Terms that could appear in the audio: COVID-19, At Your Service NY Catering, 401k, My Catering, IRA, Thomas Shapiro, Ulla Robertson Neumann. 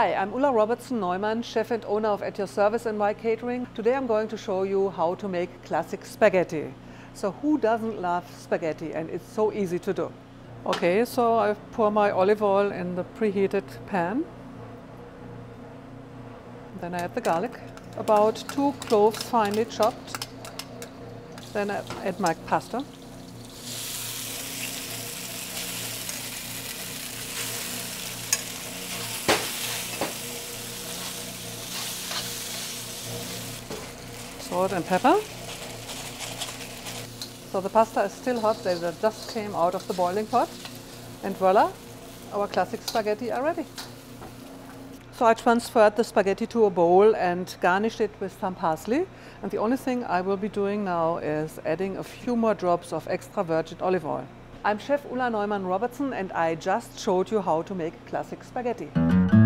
Hi, I'm Ulla Robertson Neumann, chef and owner of At Your Service and My Catering. Today I'm going to show you how to make classic spaghetti. So who doesn't love spaghetti? And it's so easy to do. Okay, so I pour my olive oil in the preheated pan. Then I add the garlic, about 2 cloves finely chopped. Then I add my pasta. Salt and pepper. So the pasta is still hot, they just came out of the boiling pot. And voila, our classic spaghetti are ready. So I transferred the spaghetti to a bowl and garnished it with some parsley. And the only thing I will be doing now is adding a few more drops of extra virgin olive oil. I'm Chef Ulla Neumann Robertson and I just showed you how to make classic spaghetti.